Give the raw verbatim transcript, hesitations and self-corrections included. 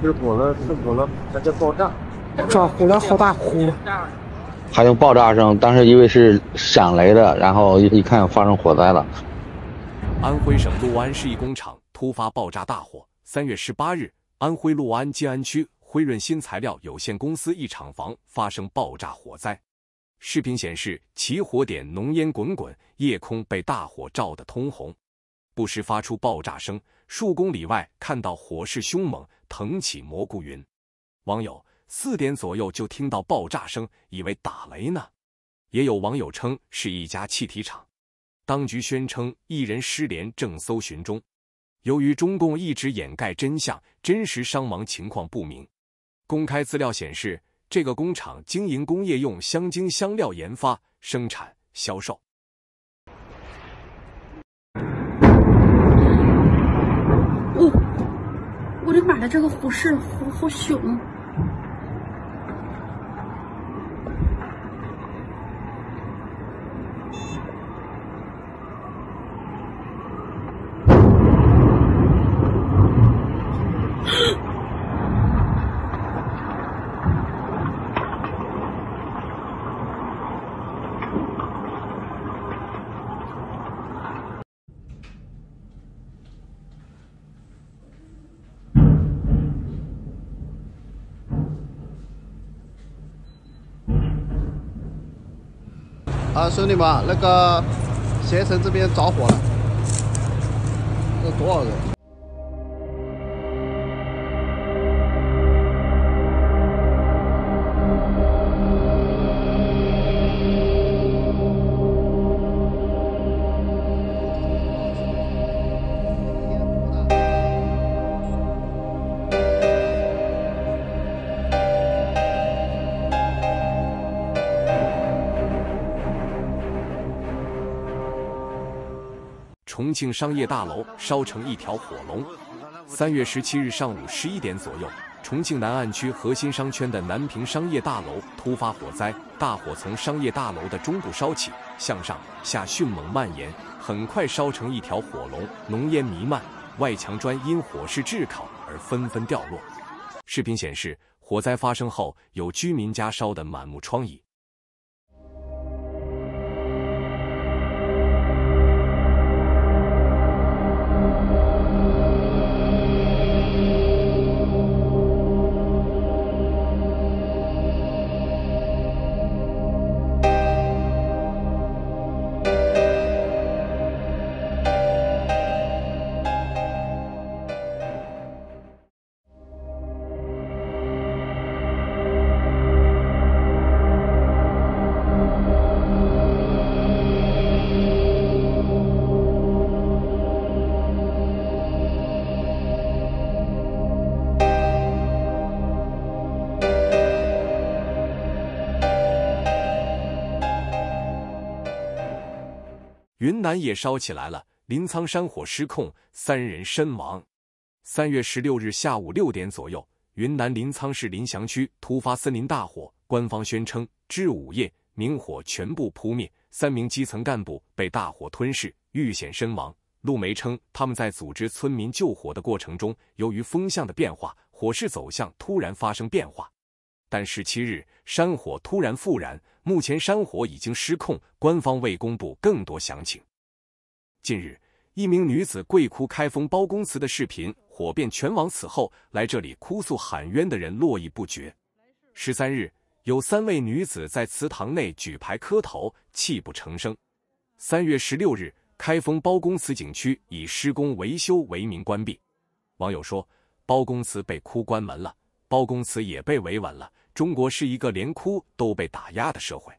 吃苦了，吃苦了，那就爆炸。这火来好大火，还有爆炸声。当时因为是闪雷的，然后一一看发生火灾了。安徽省六安市一工厂突发爆炸大火。三月十八日，安徽六安建安区辉润新材料有限公司一厂房发生爆炸火灾。视频显示，起火点浓烟滚滚，夜空被大火照得通红，不时发出爆炸声。数公里外看到火势凶猛，腾起蘑菇云。网友四点左右就听到爆炸声，以为打雷呢。也有网友称是一家气体厂，当局宣称一人失联，正搜寻中。由于中共一直掩盖真相，真实伤亡情况不明。公开资料显示，这个工厂经营工业用香精香料研发、生产、销售。哦，我的妈呀，这个火势好好凶！啊，兄弟们，那个携程这边着火了，这多少人？重庆商业大楼烧成一条火龙。三月十七日上午十一点左右，重庆南岸区核心商圈的南平商业大楼突发火灾，大火从商业大楼的中部烧起，向上下迅猛蔓延，很快烧成一条火龙，浓烟弥漫，外墙砖因火势炙烤而纷纷掉落。视频显示，火灾发生后，有居民家烧得满目疮痍。云南也烧起来了，临沧山火失控，三人身亡。三月十六日下午六点左右，云南临沧市临翔区突发森林大火，官方宣称至午夜明火全部扑灭，三名基层干部被大火吞噬，遇险身亡。路媒称，他们在组织村民救火的过程中，由于风向的变化，火势走向突然发生变化。但十七日，山火突然复燃，目前山火已经失控，官方未公布更多详情。近日，一名女子跪哭开封包公祠的视频火遍全网，此后来这里哭诉喊冤的人络绎不绝。十三日，有三位女子在祠堂内举牌磕头，泣不成声。三月十六日，开封包公祠景区以施工维修为名关闭。网友说，包公祠被哭关门了，包公祠也被维稳了。中国是一个连哭都被打压的社会。